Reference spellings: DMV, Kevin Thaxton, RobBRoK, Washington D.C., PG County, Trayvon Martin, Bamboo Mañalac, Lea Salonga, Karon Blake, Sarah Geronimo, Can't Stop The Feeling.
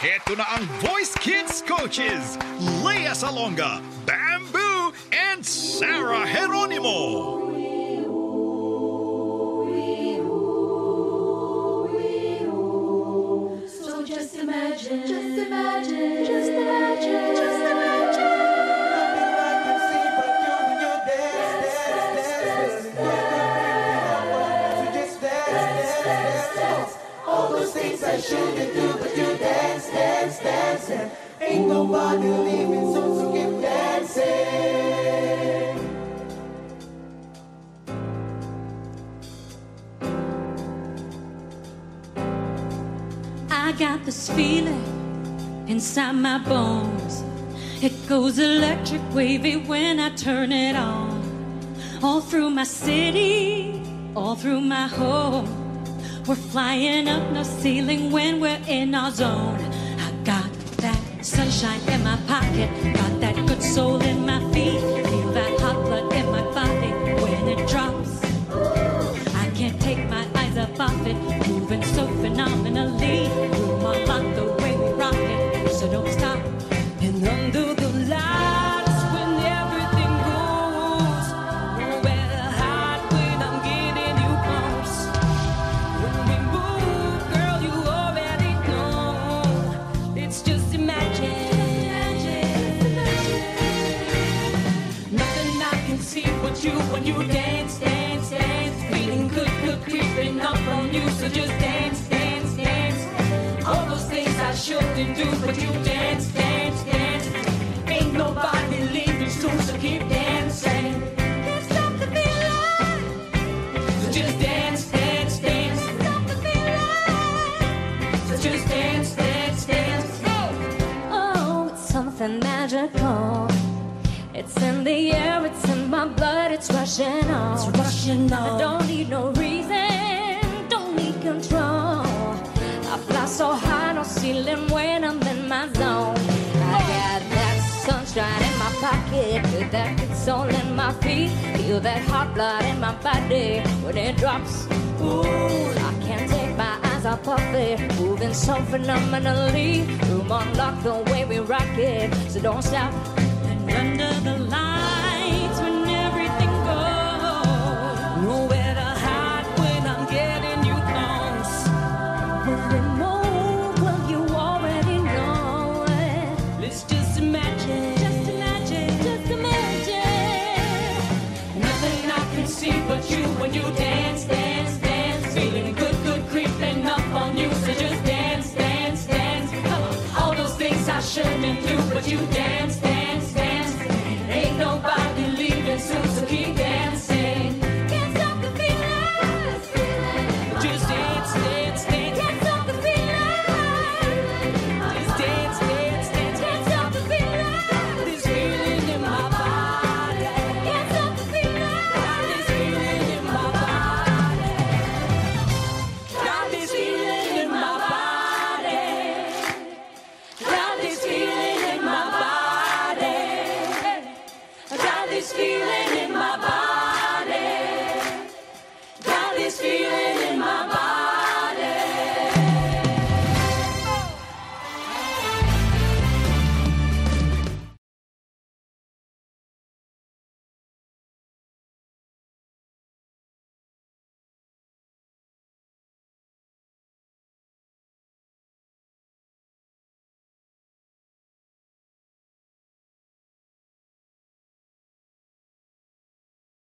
Heto na ang voice kids coaches, Lea Salonga, Bamboo, and Sarah Geronimo. So just imagine, just imagine, just imagine, just imagine. Things I shouldn't do, but you dance, dance, dance, and ain't nobody leaving, so keep dancing. I got this feeling inside my bones. It goes electric wavy when I turn it on. All through my city, all through my home. We're flying up no ceiling when we're in our zone. I got that sunshine in my pocket, got that good soul in my feet, feel that hot blood in my body when it drops. I can't take my eyes off of it, moving so phenomenally. Room a lot the way we rock it, so don't stop. And under the light. When you dance, dance, dance, feeling good, good, creeping up on you. So just dance, dance, dance. All those things I shouldn't do, but you dance, dance, dance. Ain't nobody leaving soon, so keep dancing. Can't stop the feeling. So just dance, dance, dance. Can't stop the feeling. So just dance, dance, dance. Oh, it's something magical. It's in the air, it's in my blood, it's rushing on. It's rushing on. I don't need no reason, don't need control. I fly so high, no ceiling when I'm in my zone. I got that sunshine in my pocket, feel that good soul in my feet, feel that hot blood in my body when it drops. Ooh, I can't take my eyes off of it, moving so phenomenally. Room unlocked, the way we rock it, so don't stop. Under the lights when everything goes, nowhere to hide when I'm getting you close. When we move, well you already know it. Let's just imagine, just imagine, just imagine. Nothing I can see but you when you dance, dance, dance. Feeling good, good, creeping up on you. So just dance, dance, dance. All those things I shouldn't do, but you dance, dance.